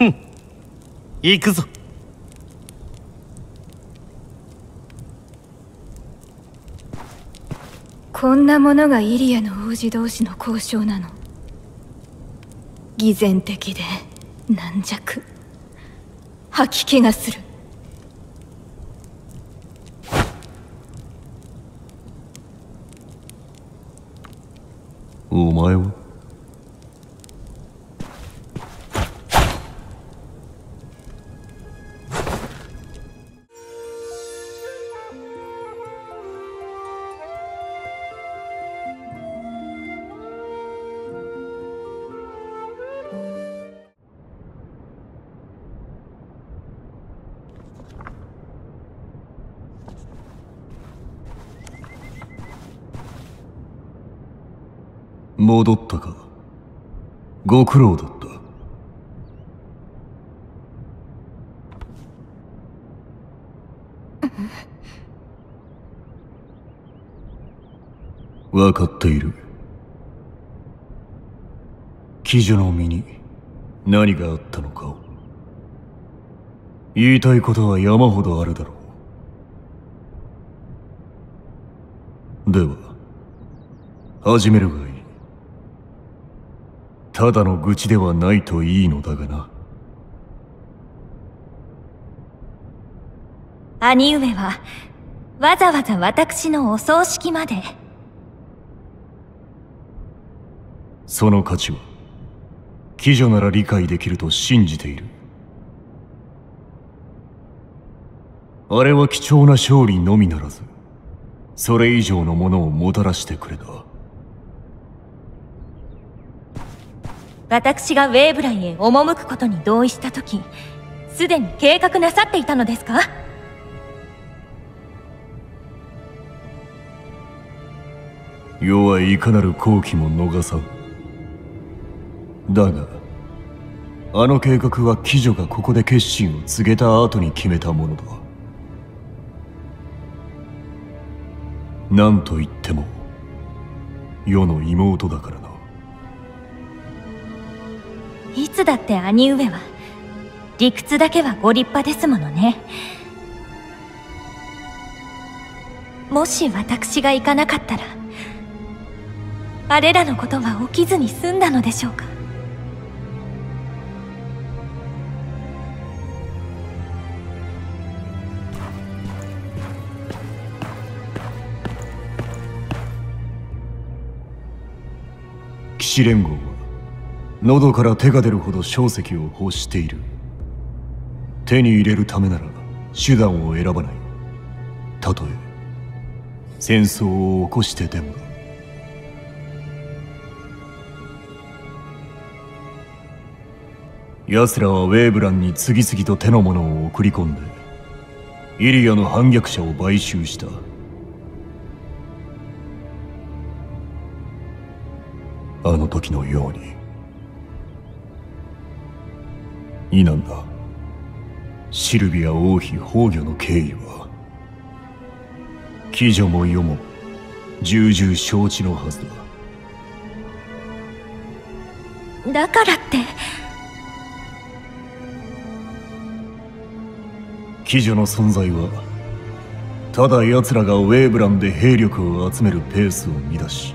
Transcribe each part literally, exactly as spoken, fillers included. うん、行くぞ。こんなものがイリアの王子同士の交渉なの。偽善的で軟弱、吐き気がする。お前は戻ったか。ご苦労だった。分かっている。騎女の身に何があったのかを。言いたいことは山ほどあるだろう。では始めるがいい。ただの愚痴ではないといいのだがな。兄上はわざわざ私のお葬式まで。その価値は騎女なら理解できると信じている。あれは貴重な勝利のみならず、それ以上のものをもたらしてくれた。私がウェーブライへ赴くことに同意したとき、すでに計画なさっていたのですか？世はいかなる好機も逃さん。だが、あの計画は騎女がここで決心を告げた後に決めたものだ。なんといっても、世の妹だからな。いつだって兄上は理屈だけはご立派ですものね。もし私が行かなかったら、あれらのことは起きずに済んだのでしょうか。騎士連合は喉から手が出るほど硝石を欲している。手に入れるためなら手段を選ばない。たとえ戦争を起こしてでもだ。奴らはウェーブランに次々と手のものを送り込んで、イリアの反逆者を買収した。あの時のように。いいなんだ、シルビア王妃崩御の経緯は騎女も世も重々承知のはずだ。だからって騎女の存在はただ奴らがウェーブランで兵力を集めるペースを乱し、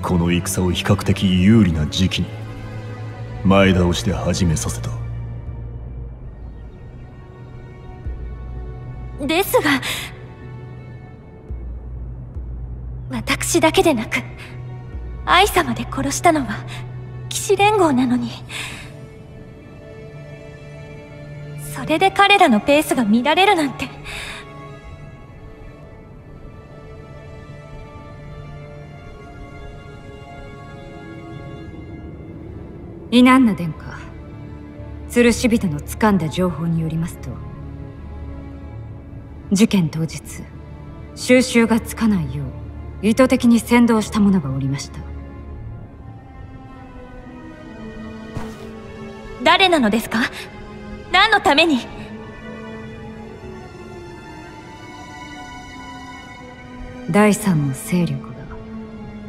この戦を比較的有利な時期に前倒しで始めさせた。ですが、私だけでなく愛様で殺したのは騎士連合なのに、それで彼らのペースが乱れるなんて。イナンナ殿下、吊るし人の掴んだ情報によりますと、事件当日、収拾がつかないよう意図的に扇動した者がおりました。誰なのですか？何のために？だいさんの勢力が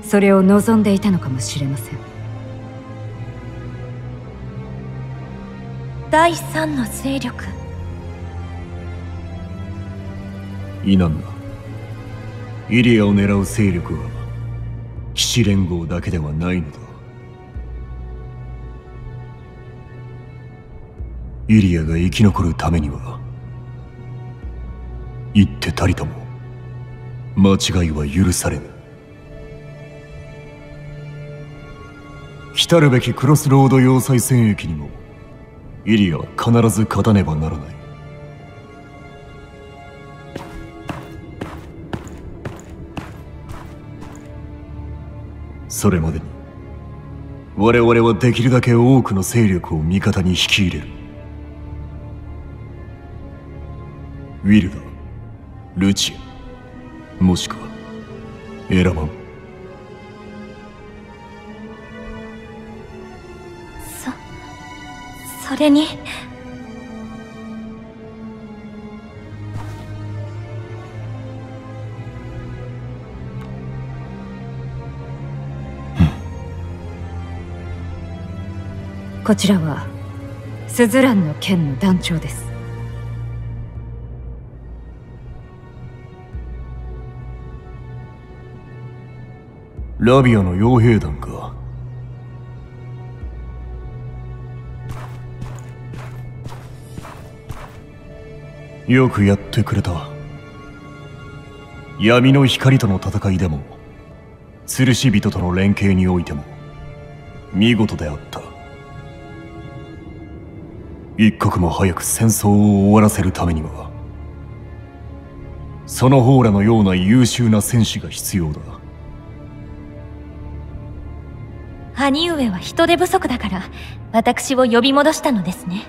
それを望んでいたのかもしれません。第三の勢力。イナンナ、イリアを狙う勢力は騎士連合だけではないのだ。イリアが生き残るためには一手たりとも間違いは許されぬ。来たるべきクロスロード要塞戦役にもイリアは必ず勝たねばならない。それまでに我々はできるだけ多くの勢力を味方に引き入れる。ウィルダー、ルチア、もしくはエラマン。そそれにこちらはスズランの剣の団長です。ラビアの傭兵団か。よくやってくれた。闇の光との戦いでも吊るし人との連携においても見事であった。一刻も早く戦争を終わらせるためにはその方らのような優秀な戦士が必要だ。兄上は人手不足だから私を呼び戻したのですね。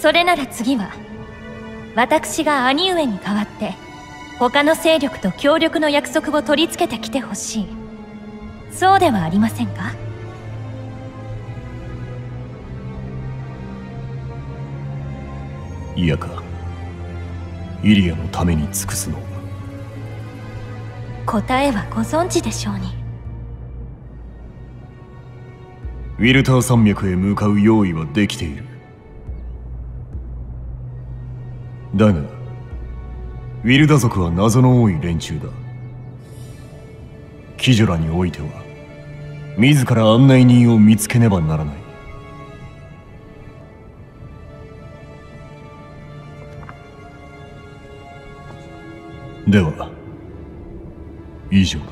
それなら次は私が兄上に代わって他の勢力と協力の約束を取り付けてきてほしい。そうではありませんか？いやか、イリアのために尽くすの。答えはご存知でしょうに。ウィルター山脈へ向かう用意はできている。だがウィルダ族は謎の多い連中だ。キジョラにおいては自ら案内人を見つけねばならない。では以上だ。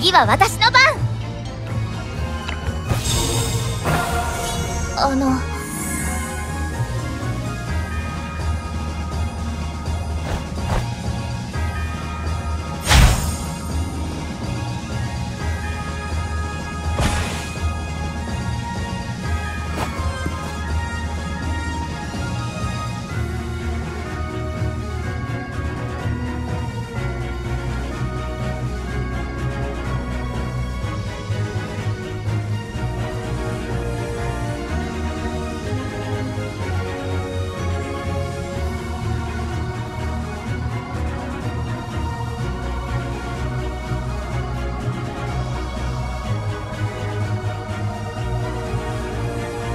次は私の番。あの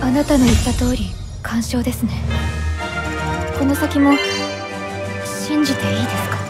あなたの言った通り完勝ですね。この先も信じていいですか？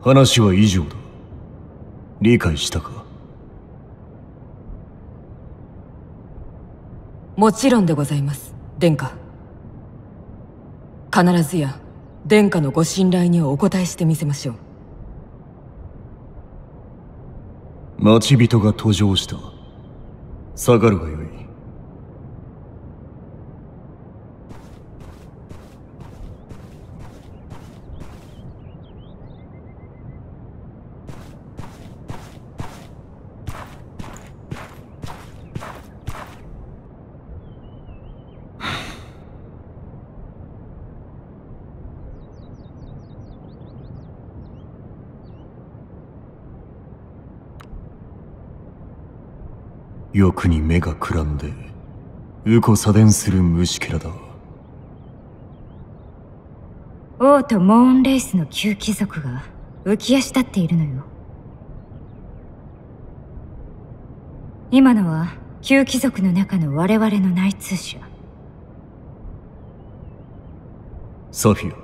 話は以上だ。理解したか？もちろんでございます、殿下。必ずや殿下のご信頼にお応えしてみせましょう。町人が途上した。下がるがよい。欲に目がくらんで右近左伝する虫けらだ。王とモーンレイスの旧貴族が浮き足立っているのよ。今のは旧貴族の中の我々の内通者。サフィア、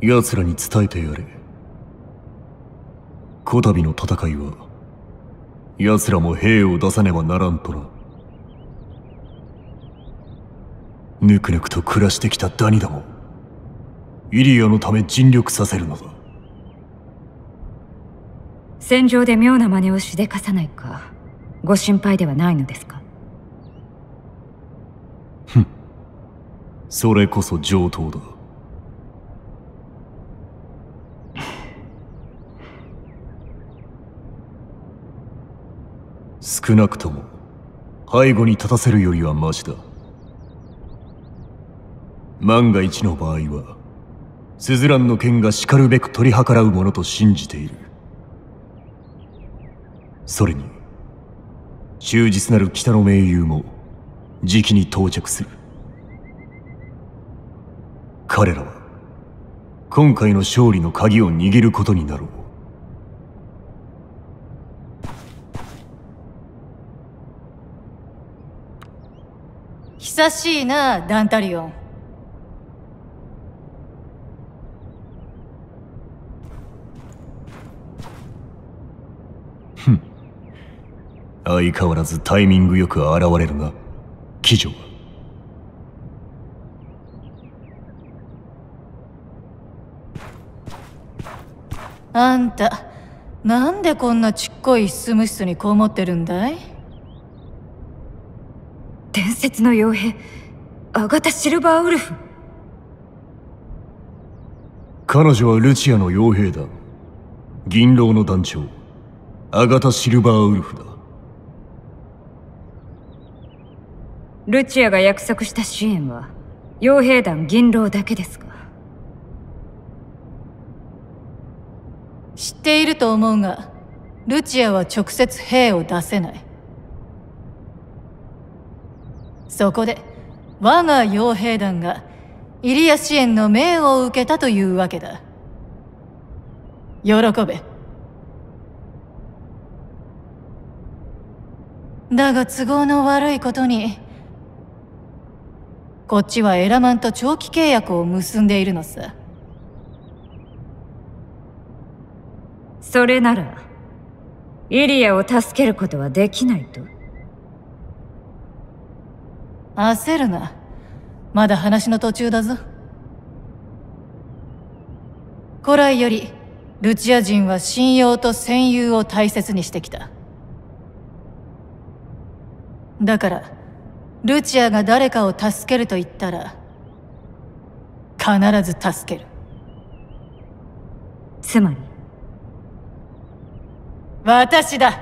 奴らに伝えてやれ。こたびの戦いは奴らも兵を出さねばならんとな。ぬくぬくと暮らしてきたダニダもイリアのため尽力させるのだ。戦場で妙な真似をしでかさないかご心配ではないのですか？ふん、それこそ上等だ。少なくとも背後に立たせるよりはマシだ。万が一の場合はスズランの剣がしかるべく取り計らうものと信じている。それに忠実なる北の盟友もじきに到着する。彼らは今回の勝利の鍵を握ることになろう。久しいな、ダンタリオン。ふん、相変わらずタイミングよく現れるな、騎乗は。あんた、なんでこんなちっこい執務室にこもってるんだい？伝説の傭兵、アガタ・シルバーウルフ。彼女はルチアの傭兵だ。銀狼の団長、アガタ・シルバーウルフだ。ルチアが約束した支援は傭兵団銀狼だけですか？知っていると思うが、ルチアは直接兵を出せない。そこで我が傭兵団がイリア支援の命を受けたというわけだ。喜べ。だが都合の悪いことにこっちはエラマンと長期契約を結んでいるのさ。それならイリアを助けることはできないと？焦るな。まだ話の途中だぞ。古来よりルチア人は信用と戦友を大切にしてきた。だからルチアが誰かを助けると言ったら必ず助ける。つまり私だ。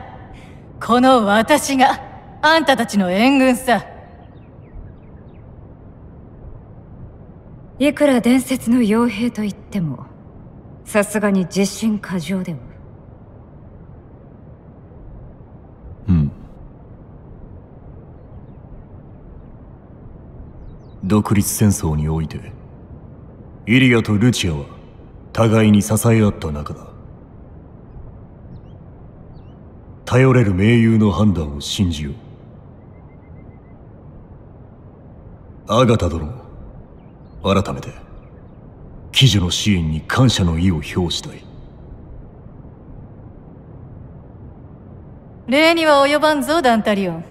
この私があんたたちの援軍さ。いくら伝説の傭兵といってもさすがに自信過剰では。うん、独立戦争においてイリアとルチアは互いに支え合った仲だ。頼れる盟友の判断を信じよう。アガタ殿、改めて騎女の支援に感謝の意を表したい。礼には及ばんぞ、ダンタリオン。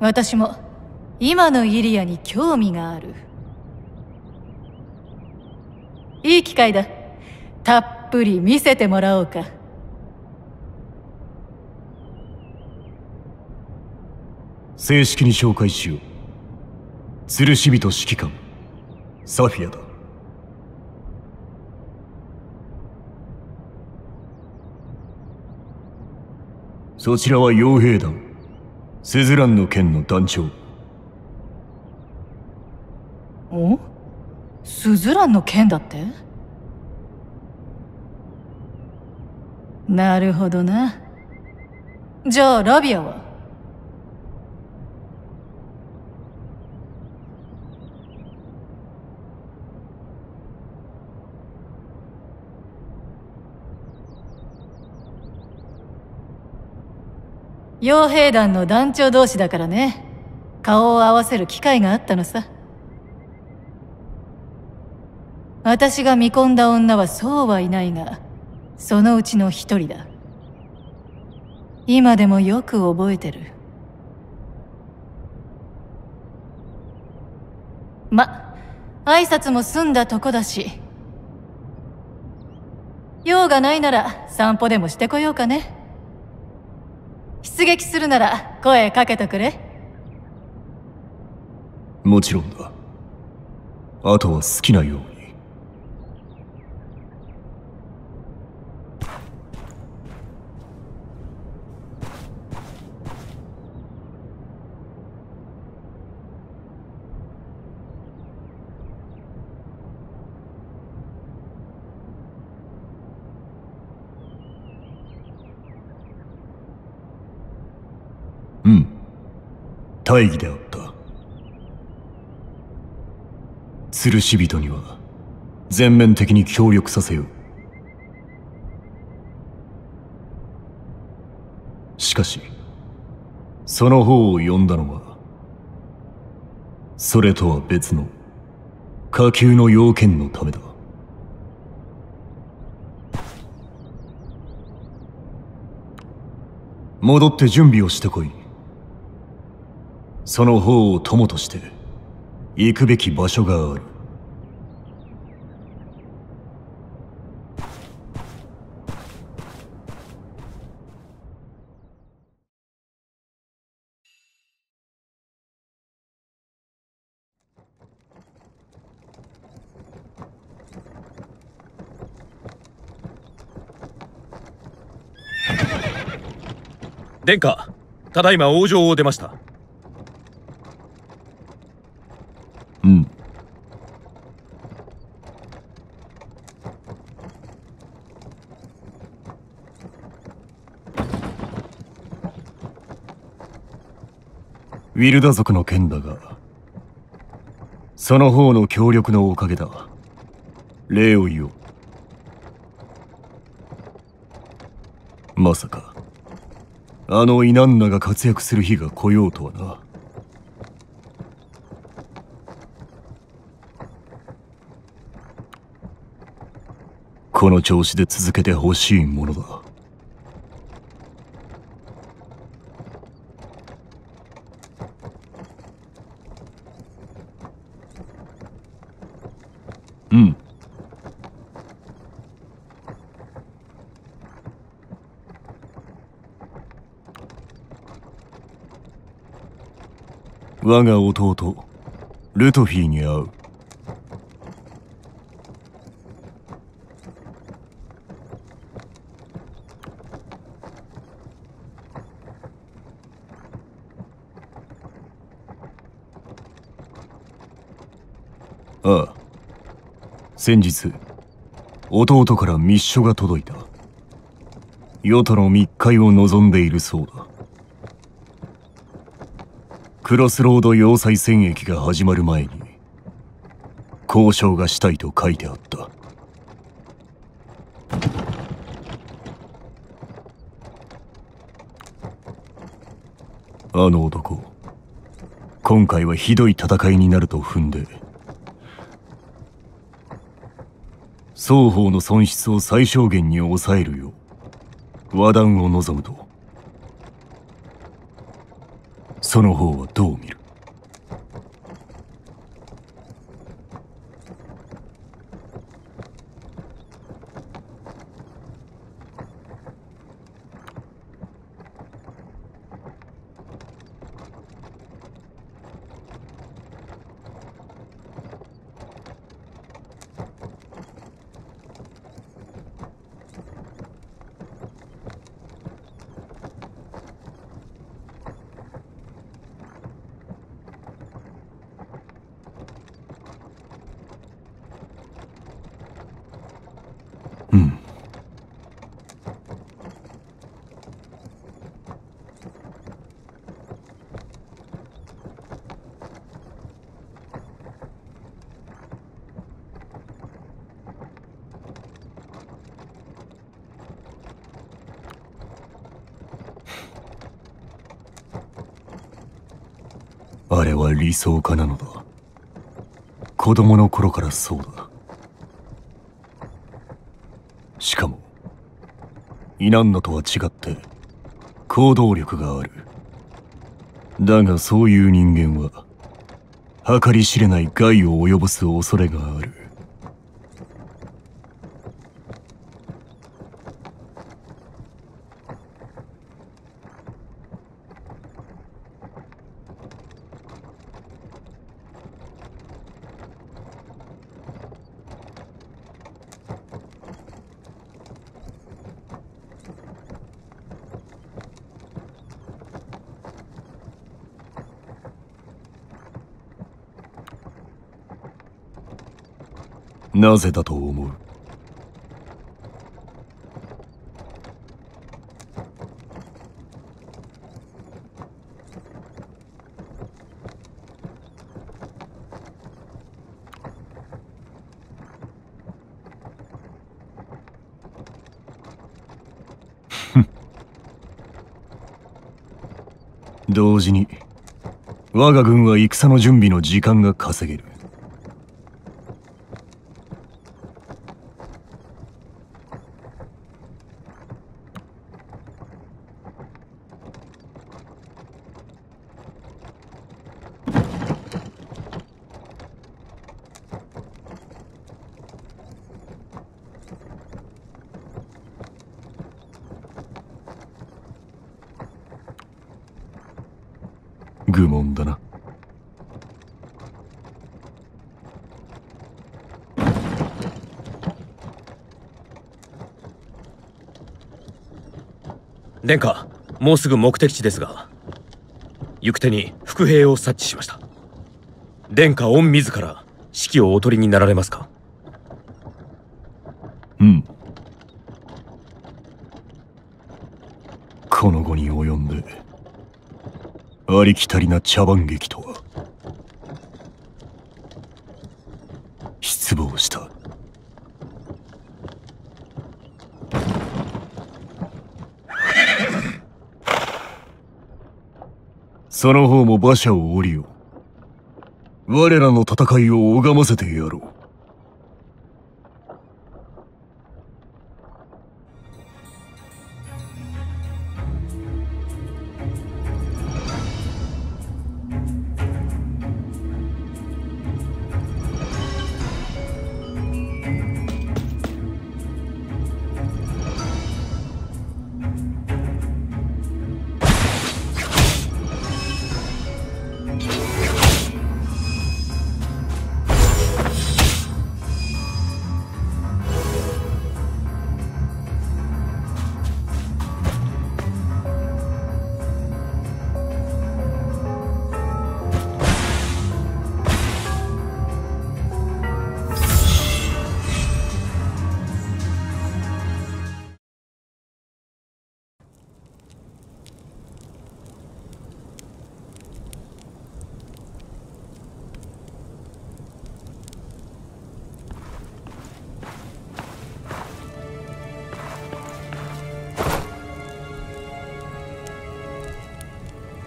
私も今のイリアに興味がある。いい機会だ。たっぷり見せてもらおうか。正式に紹介しよう。吊るし人指揮官、サフィアだ。そちらは傭兵団、スズランの剣の団長。お？スズランの剣だって？なるほどな。じゃあラビアは？傭兵団の団長同士だからね、顔を合わせる機会があったのさ。私が見込んだ女はそうはいないが、そのうちの一人だ。今でもよく覚えてる。ま、挨拶も済んだとこだし、用がないなら散歩でもしてこようかね。出撃するなら声かけてくれ。もちろんだ。あとは好きなように。うん、大義であった。吊るし人には全面的に協力させよう。しかし、その方を呼んだのは、それとは別の下級の要件のためだ。戻って準備をしてこい。その方を友として行くべき場所がある。殿下、ただいま王城を出ました。うん。ウィルダ族の件だが、その方の協力のおかげだ。礼を言おう。まさかあのイナンナが活躍する日が来ようとはな。この調子で続けてほしいものだ。うん。我が弟、ルトフィに会う。ああ、先日、弟から密書が届いた。ヨタの密会を望んでいるそうだ。クロスロード要塞戦役が始まる前に交渉がしたいと書いてあった。あの男、今回はひどい戦いになると踏んで、双方の損失を最小限に抑えるよう和談を望むとその方をどう見る？あれは理想家なのだ。子供の頃からそうだ。しかもイナンナとは違って行動力がある。だがそういう人間は計り知れない害を及ぼす恐れがある。なぜだと思う？同時に我が軍は戦の準備の時間が稼げる。愚問だな。殿下、もうすぐ目的地ですが、行く手に伏兵を察知しました。殿下御自ら指揮をお取りになられますか？うん、この後に及んでありきたりな茶番劇とは失望した。その方も馬車を降りよう。我らの戦いを拝ませてやろう。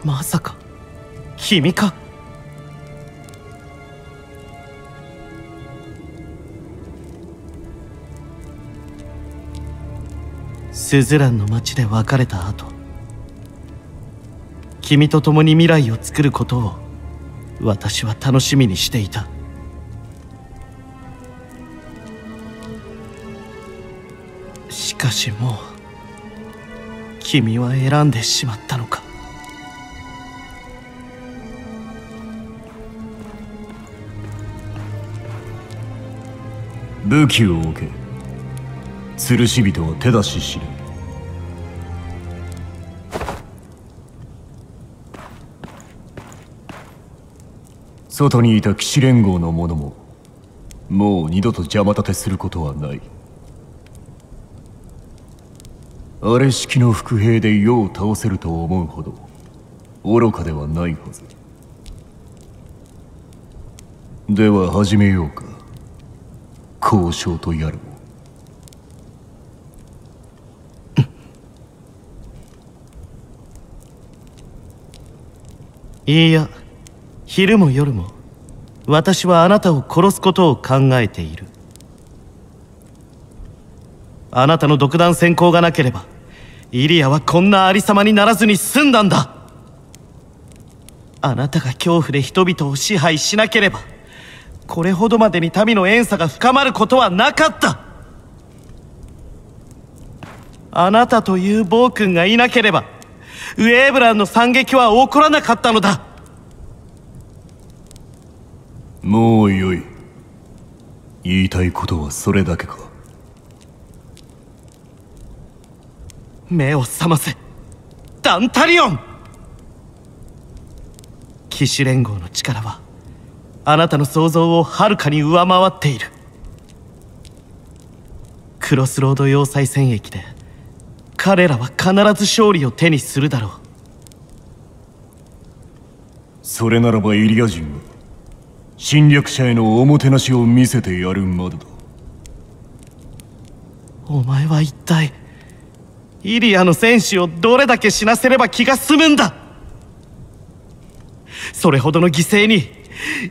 まさか君か？スズランの町で別れた後、君と共に未来を作ることを私は楽しみにしていた。しかしもう君は選んでしまったのか。武器を置け。吊るし人を手出ししろ。外にいた騎士連合の者ももう二度と邪魔立てすることはない。あれしきの伏兵で世を倒せると思うほど愚かではないはず。では始めようか。交渉とやるも。いいや、昼も夜も私はあなたを殺すことを考えている。あなたの独断専行がなければイリアはこんなありさまにならずに済んだんだ。あなたが恐怖で人々を支配しなければこれほどまでに民の怨嗟が深まることはなかった。あなたという暴君がいなければウェーブランの惨劇は起こらなかったのだ。もうよい。言いたいことはそれだけか。目を覚ませ、ダンタリオン。騎士連合の力はあなたの想像をはるかに上回っている。クロスロード要塞戦役で彼らは必ず勝利を手にするだろう。それならばイリア人は侵略者へのおもてなしを見せてやるまでだ。お前は一体イリアの戦士をどれだけ死なせれば気が済むんだ。それほどの犠牲に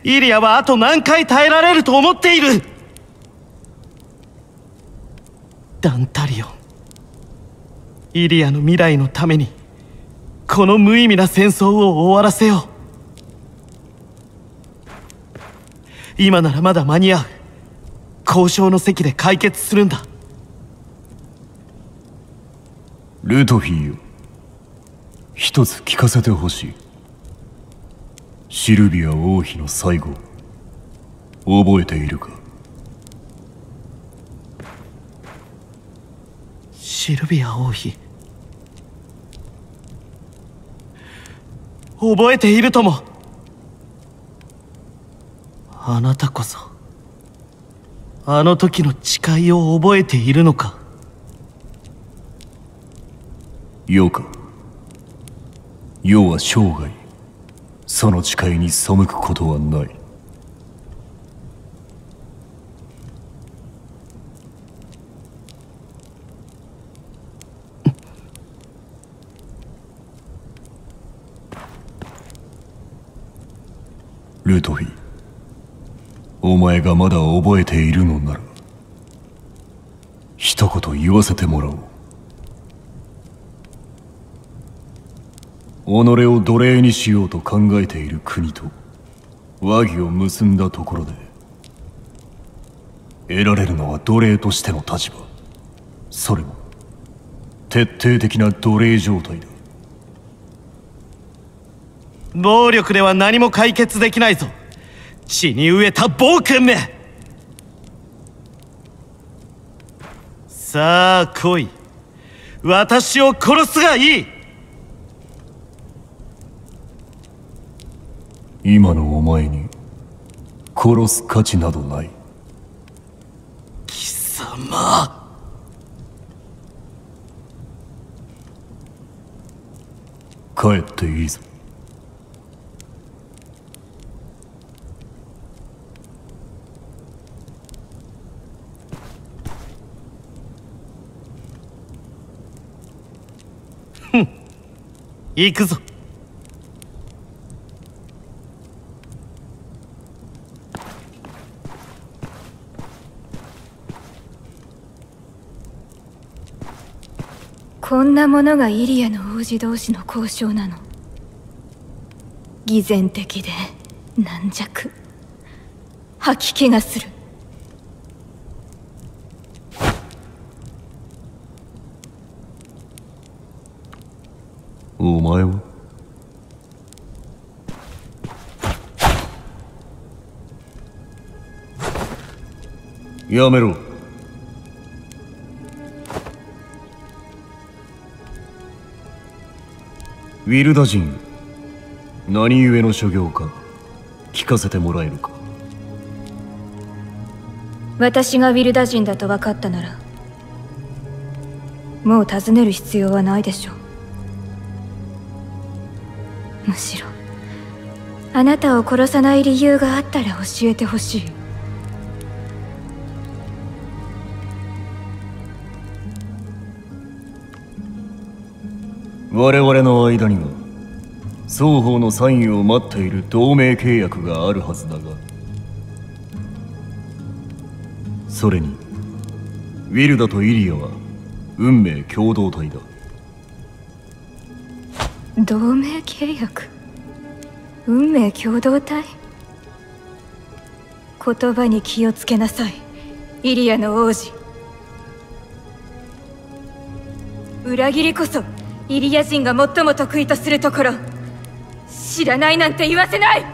イリアはあと何回耐えられると思っている。ダンタリオン、イリアの未来のためにこの無意味な戦争を終わらせよう。今ならまだ間に合う。交渉の席で解決するんだ。ルトフィーよ、一つ聞かせてほしい。シルビア王妃の最後、覚えているか。シルビア王妃、覚えているとも。あなたこそあの時の誓いを覚えているのか。世か。世は生涯その誓いに背くことはない。ルトフィ、お前がまだ覚えているのなら一言言わせてもらおう。己を奴隷にしようと考えている国と和議を結んだところで得られるのは奴隷としての立場、それも徹底的な奴隷状態だ。暴力では何も解決できないぞ、血に飢えた暴君め。さあ来い、私を殺すがいい。今のお前に殺す価値などない。貴様、帰っていいぞ。行くぞ。こんなものがイリアの王子同士の交渉なの。偽善的で軟弱、吐き気がする。お前はやめろ。ウィルダ人、何故の所業か聞かせてもらえるか。私がウィルダ人だと分かったならもう尋ねる必要はないでしょう。むしろあなたを殺さない理由があったら教えてほしい。我々の間には双方のサインを待っている同盟契約があるはずだが、それにウィルダとイリアは運命共同体だ。同盟契約、運命共同体、言葉に気をつけなさいイリアの王子。裏切りこそイリア人が最も得意とするところ、知らないなんて言わせない。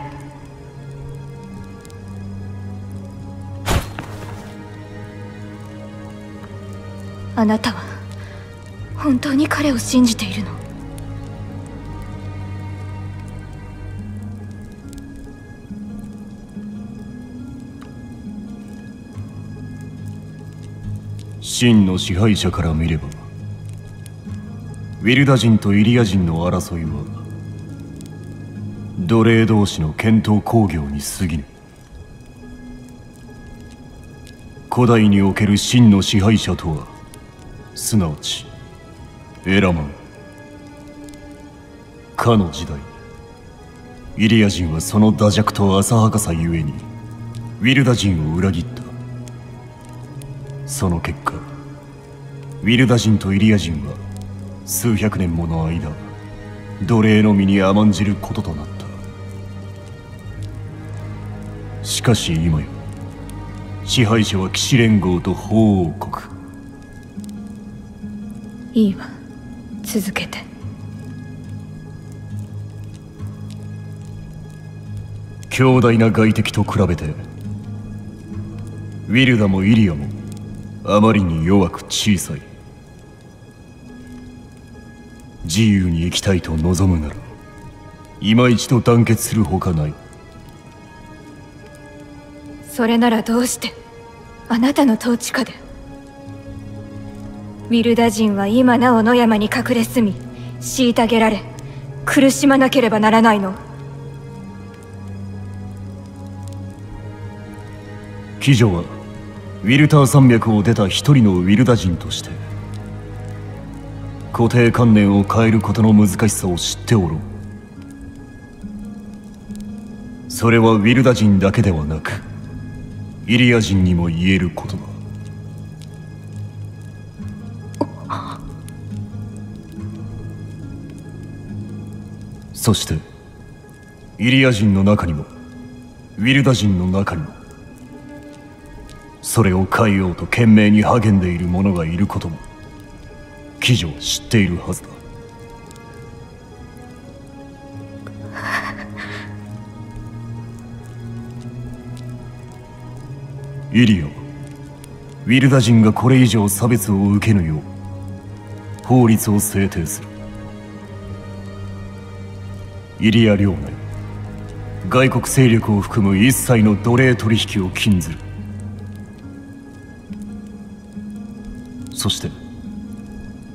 あなたは本当に彼を信じているの？真の支配者から見れば、ウィルダ人とイリア人の争いは奴隷同士の剣闘興行に過ぎぬ。古代における真の支配者とはすなわちエラマン。かの時代、イリア人はその惰弱と浅はかさゆえにウィルダ人を裏切った。その結果、ウィルダ人とイリア人は数百年もの間、奴隷の身に甘んじることとなった。しかし今や支配者は騎士連合と法王国。いいわ、続けて。強大な外敵と比べてウィルダもイリアもあまりに弱く小さい。自由に生きたいと望むなら今一度団結するほかない。それならどうしてあなたの統治下でウィルダ人は今なお野山に隠れ住み、虐げられ苦しまなければならないの？騎女はウィルター山脈を出た一人のウィルダ人として固定観念を変えることの難しさを知っておろう。それはウィルダ人だけではなくイリア人にも言えることだ。そしてイリア人の中にもウィルダ人の中にもそれを変えようと懸命に励んでいる者がいることも騎乗知っているはずだ。イリアはウィルダ人がこれ以上差別を受けぬよう法律を制定する。イリア領内、外国勢力を含む一切の奴隷取引を禁ずる。そして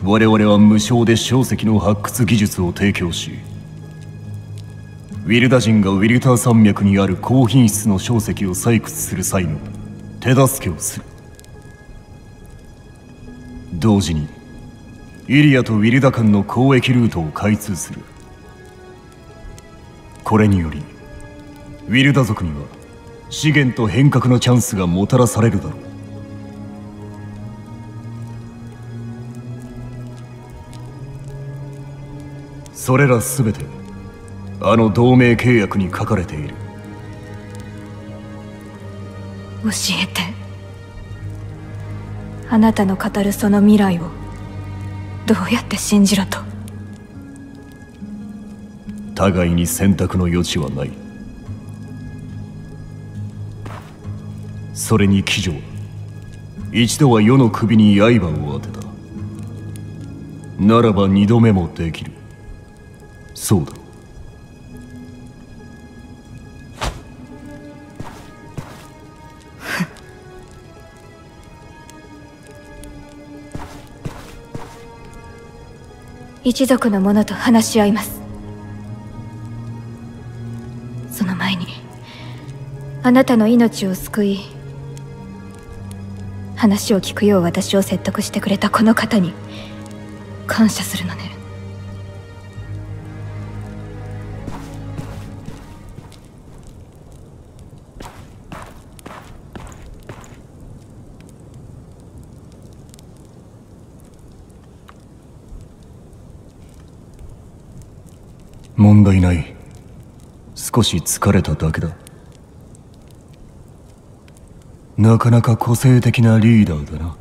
我々は無償で硝石の発掘技術を提供し、ウィルダ人がウィルター山脈にある高品質の硝石を採掘する際の手助けをする。同時にイリアとウィルダ間の交易ルートを開通する。これによりウィルダ族には資源と変革のチャンスがもたらされるだろう。それらすべてあの同盟契約に書かれている。教えて。あなたの語るその未来をどうやって信じろと。互いに選択の余地はない。それに騎乗は一度は世の首に刃を当てた。ならば二度目もできる。そうだ。一族の者と話し合います。その前に、あなたの命を救い、話を聞くよう私を説得してくれたこの方に感謝するのね。問題ない。少し疲れただけだ。なかなか個性的なリーダーだな。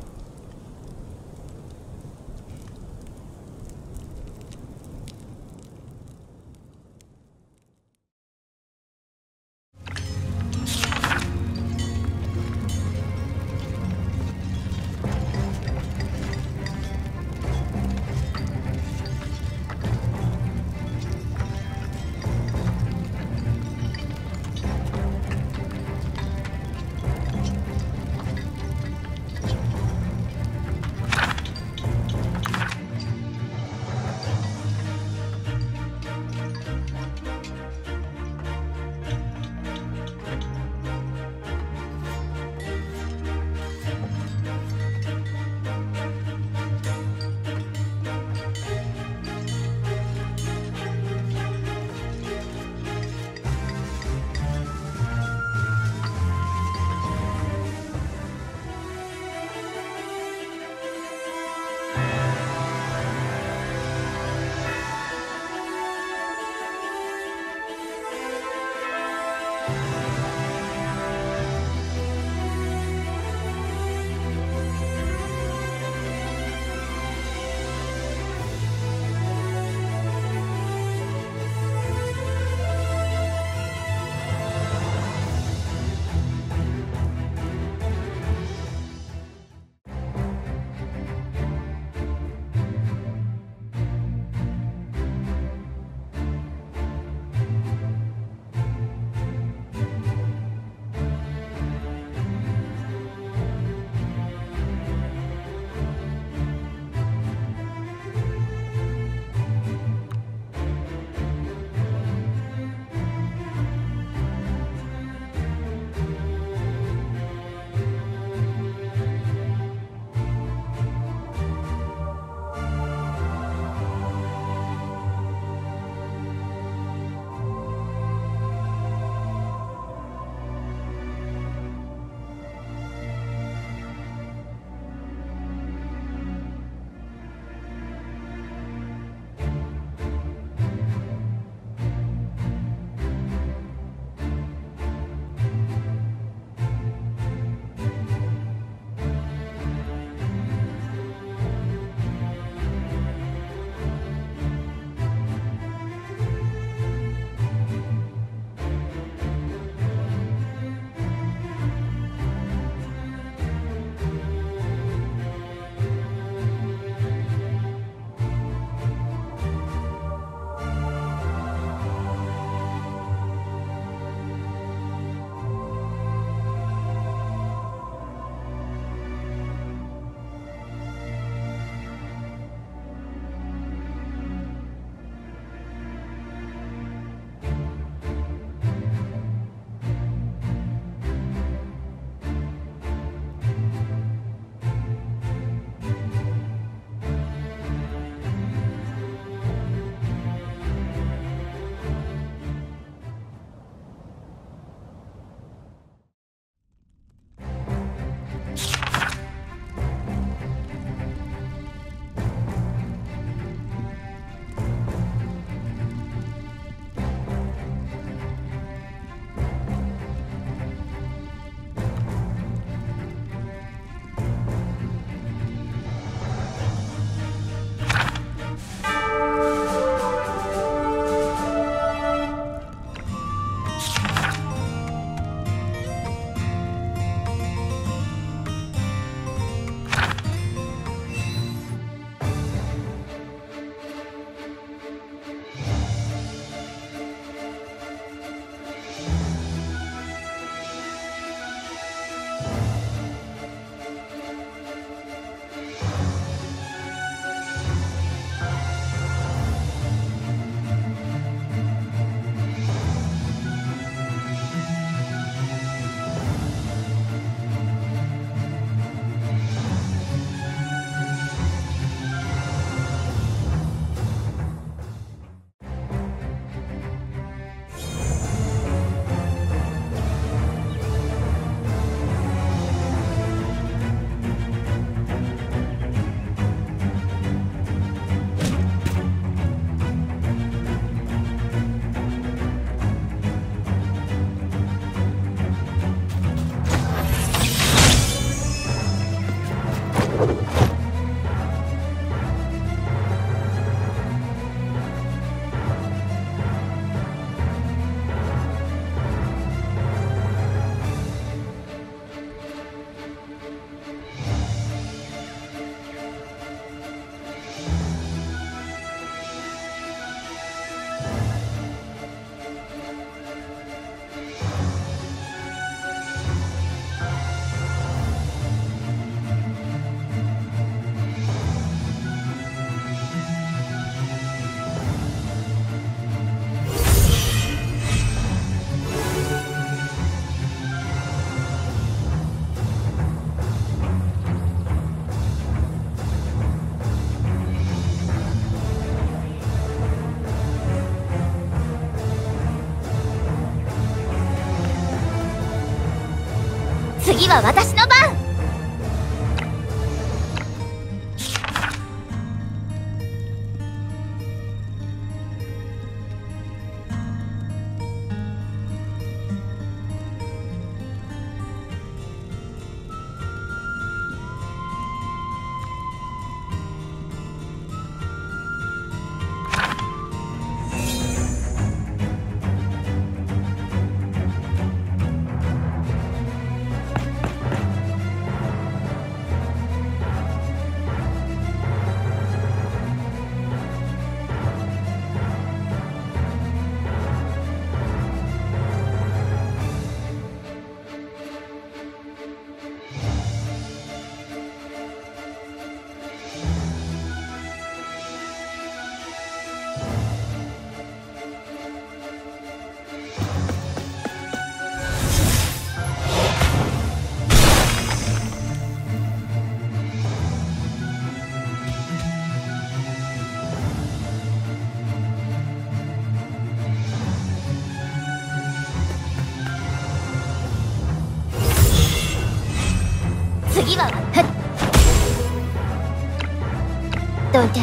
次は私の番。次はふっどいて。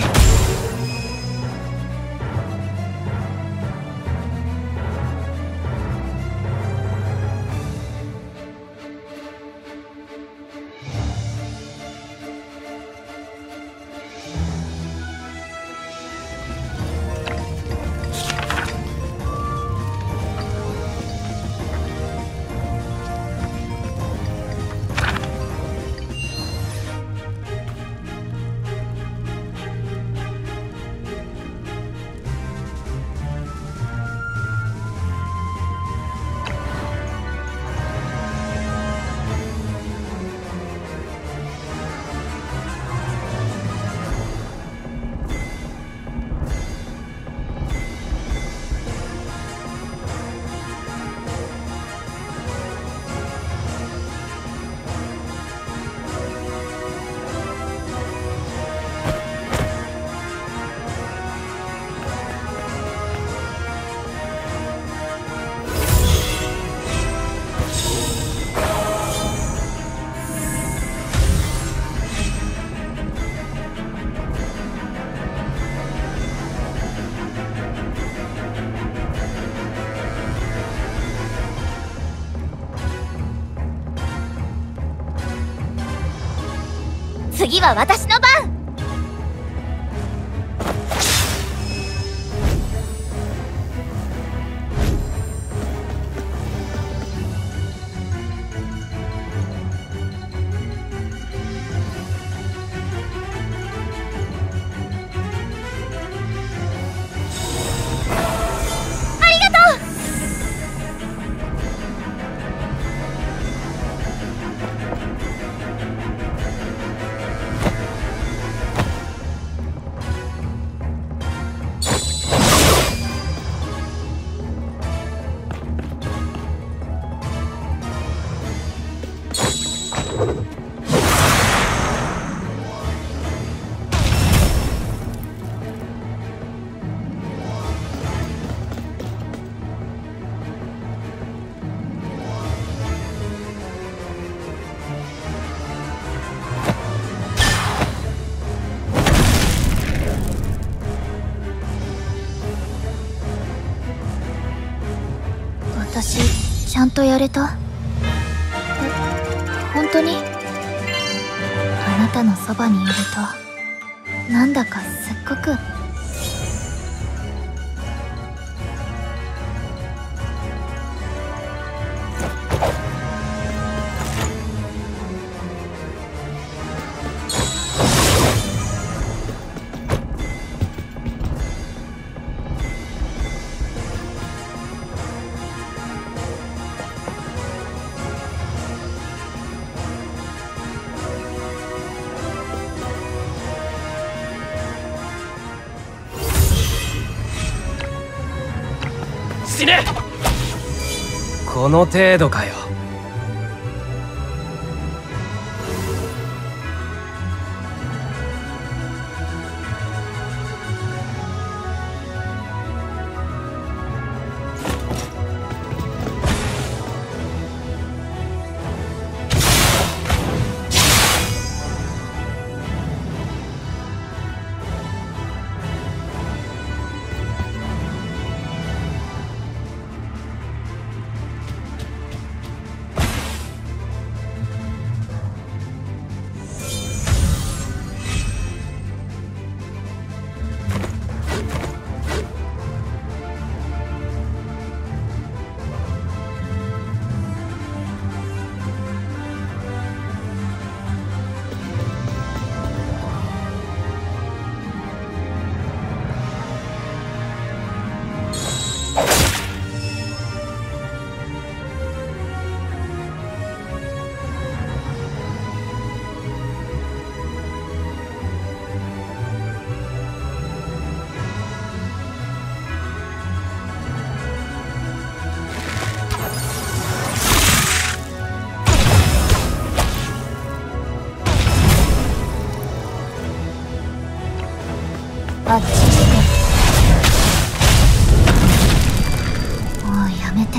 次は私の番。私、ちゃんとやれた？え、本当に？あなたのそばにいると、なんだかすっごくこの程度かよ。あっちして。もうやめて。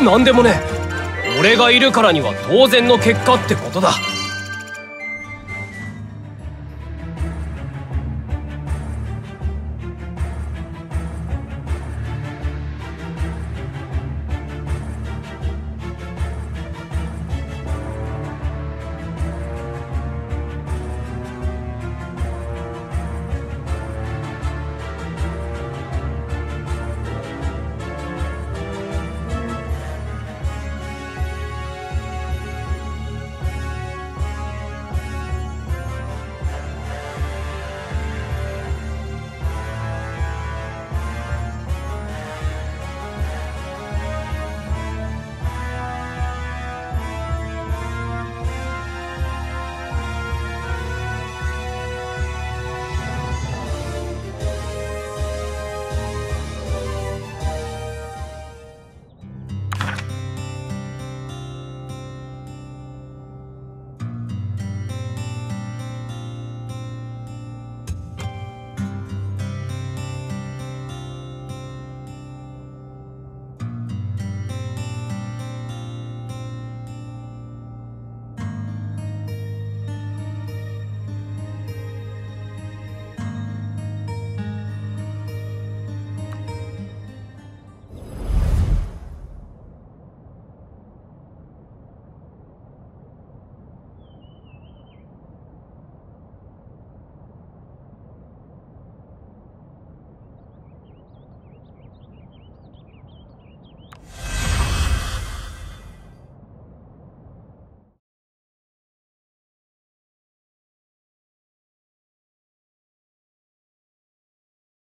なんでもね、俺がいるからには当然の結果ってことだ。